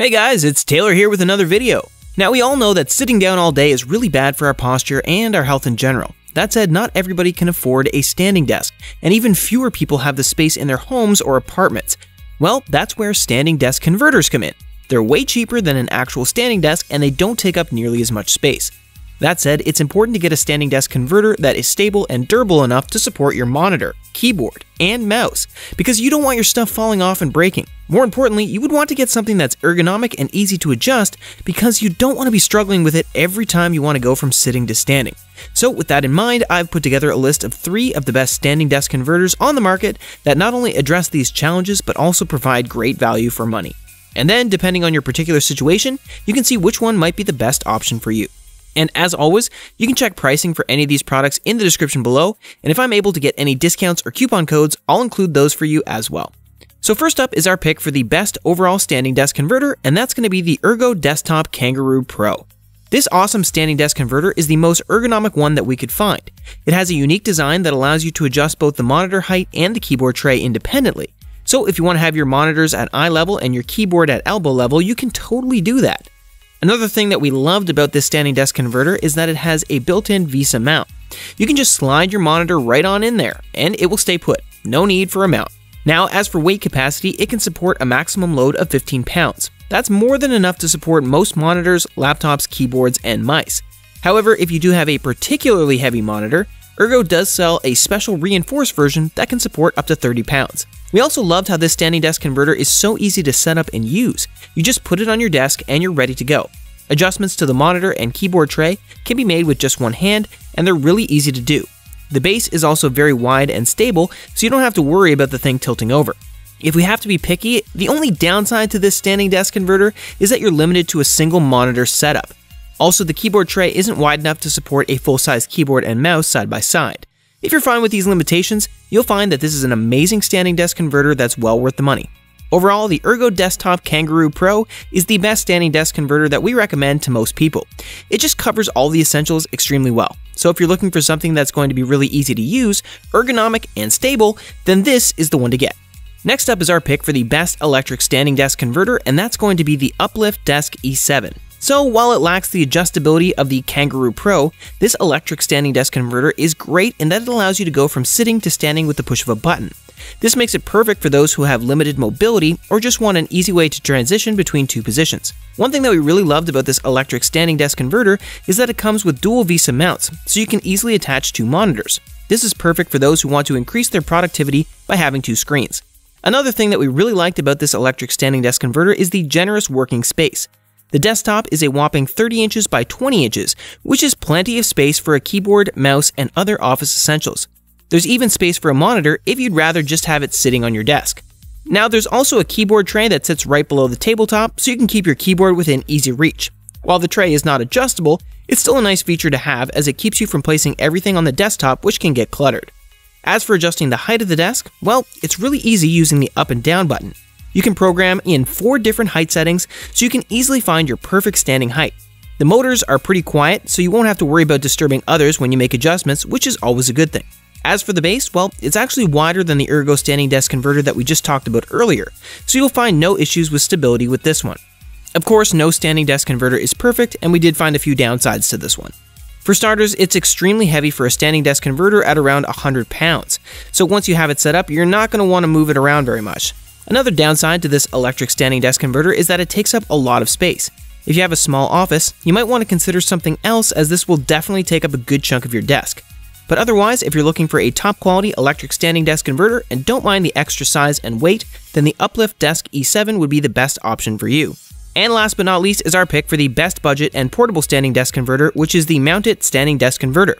Hey guys, it's Taylor here with another video. Now we all know that sitting down all day is really bad for our posture and our health in general. That said, not everybody can afford a standing desk, and even fewer people have the space in their homes or apartments. Well, that's where standing desk converters come in. They're way cheaper than an actual standing desk and they don't take up nearly as much space. That said, it's important to get a standing desk converter that is stable and durable enough to support your monitor, keyboard, and mouse, because you don't want your stuff falling off and breaking. More importantly, you would want to get something that's ergonomic and easy to adjust because you don't want to be struggling with it every time you want to go from sitting to standing. So with that in mind, I've put together a list of 3 of the best standing desk converters on the market that not only address these challenges but also provide great value for money. And then, depending on your particular situation, you can see which one might be the best option for you. And as always, you can check pricing for any of these products in the description below, and if I'm able to get any discounts or coupon codes, I'll include those for you as well. So first up is our pick for the best overall standing desk converter, and that's going to be the Ergo Desktop Kangaroo Pro. This awesome standing desk converter is the most ergonomic one that we could find. It has a unique design that allows you to adjust both the monitor height and the keyboard tray independently. So if you want to have your monitors at eye level and your keyboard at elbow level, you can totally do that. Another thing that we loved about this standing desk converter is that it has a built-in visa mount. You can just slide your monitor right on in there, and it will stay put. No need for a mount. Now, as for weight capacity, it can support a maximum load of 15 pounds. That's more than enough to support most monitors, laptops, keyboards, and mice. However, if you do have a particularly heavy monitor, Ergo does sell a special reinforced version that can support up to 30 pounds. We also loved how this standing desk converter is so easy to set up and use. You just put it on your desk and you're ready to go. Adjustments to the monitor and keyboard tray can be made with just one hand, and they're really easy to do. The base is also very wide and stable, so you don't have to worry about the thing tilting over. If we have to be picky, the only downside to this standing desk converter is that you're limited to a single monitor setup. Also, the keyboard tray isn't wide enough to support a full-size keyboard and mouse side by side. If you're fine with these limitations, you'll find that this is an amazing standing desk converter that's well worth the money. Overall, the Ergo Desktop Kangaroo Pro is the best standing desk converter that we recommend to most people. It just covers all the essentials extremely well. So if you're looking for something that's going to be really easy to use, ergonomic, and stable, then this is the one to get. Next up is our pick for the best electric standing desk converter, and that's going to be the Uplift Desk E7. So while it lacks the adjustability of the Kangaroo Pro, this electric standing desk converter is great in that it allows you to go from sitting to standing with the push of a button. This makes it perfect for those who have limited mobility or just want an easy way to transition between two positions. One thing that we really loved about this electric standing desk converter is that it comes with dual VESA mounts, so you can easily attach two monitors. This is perfect for those who want to increase their productivity by having two screens. Another thing that we really liked about this electric standing desk converter is the generous working space. The desktop is a whopping 30 inches by 20 inches, which is plenty of space for a keyboard, mouse, and other office essentials. There's even space for a monitor if you'd rather just have it sitting on your desk. Now, there's also a keyboard tray that sits right below the tabletop, so you can keep your keyboard within easy reach. While the tray is not adjustable, it's still a nice feature to have as it keeps you from placing everything on the desktop, which can get cluttered. As for adjusting the height of the desk, well, it's really easy using the up and down button. You can program in 4 different height settings, so you can easily find your perfect standing height. The motors are pretty quiet, so you won't have to worry about disturbing others when you make adjustments, which is always a good thing. As for the base, well, it's actually wider than the Ergo standing desk converter that we just talked about earlier, so you'll find no issues with stability with this one. Of course, no standing desk converter is perfect, and we did find a few downsides to this one. For starters, it's extremely heavy for a standing desk converter at around 100 pounds, so once you have it set up, you're not going to want to move it around very much. Another downside to this electric standing desk converter is that it takes up a lot of space. If you have a small office, you might want to consider something else, as this will definitely take up a good chunk of your desk. But otherwise, if you're looking for a top quality electric standing desk converter and don't mind the extra size and weight, then the Uplift Desk E7 would be the best option for you. And last but not least is our pick for the best budget and portable standing desk converter, which is the Mount-IT standing desk converter.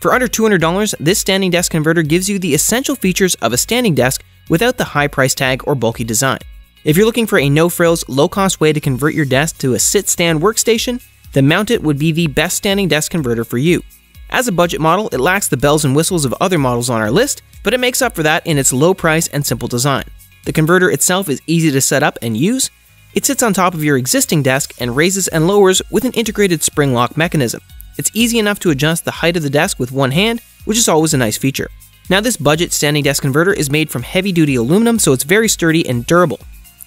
For under $200, this standing desk converter gives you the essential features of a standing desk without the high price tag or bulky design. If you're looking for a no-frills, low-cost way to convert your desk to a sit-stand workstation, the Mount-IT would be the best standing desk converter for you. As a budget model, it lacks the bells and whistles of other models on our list, but it makes up for that in its low price and simple design. The converter itself is easy to set up and use. It sits on top of your existing desk and raises and lowers with an integrated spring lock mechanism. It's easy enough to adjust the height of the desk with one hand, which is always a nice feature. Now, this budget standing desk converter is made from heavy-duty aluminum, so it's very sturdy and durable.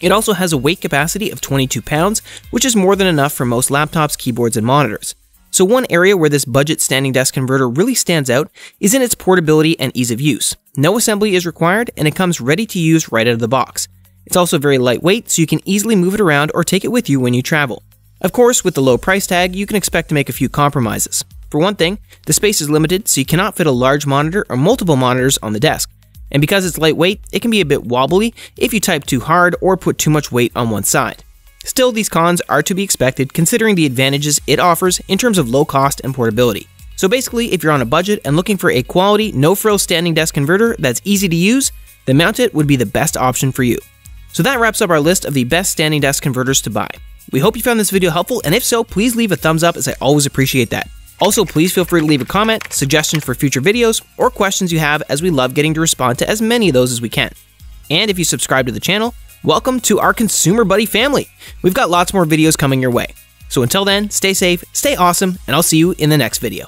It also has a weight capacity of 22 pounds, which is more than enough for most laptops, keyboards, and monitors. So one area where this budget standing desk converter really stands out is in its portability and ease of use. No assembly is required, and it comes ready to use right out of the box. It's also very lightweight, so you can easily move it around or take it with you when you travel. Of course, with the low price tag, you can expect to make a few compromises. For one thing, the space is limited, so you cannot fit a large monitor or multiple monitors on the desk. And because it's lightweight, it can be a bit wobbly if you type too hard or put too much weight on one side. Still, these cons are to be expected considering the advantages it offers in terms of low cost and portability. So basically, if you're on a budget and looking for a quality, no-frills standing desk converter that's easy to use, the Mount-IT would be the best option for you. So that wraps up our list of the best standing desk converters to buy. We hope you found this video helpful, and if so, please leave a thumbs up as I always appreciate that. Also, please feel free to leave a comment, suggestions for future videos, or questions you have, as we love getting to respond to as many of those as we can. And if you subscribe to the channel, welcome to our Consumer Buddy family. We've got lots more videos coming your way. So until then, stay safe, stay awesome, and I'll see you in the next video.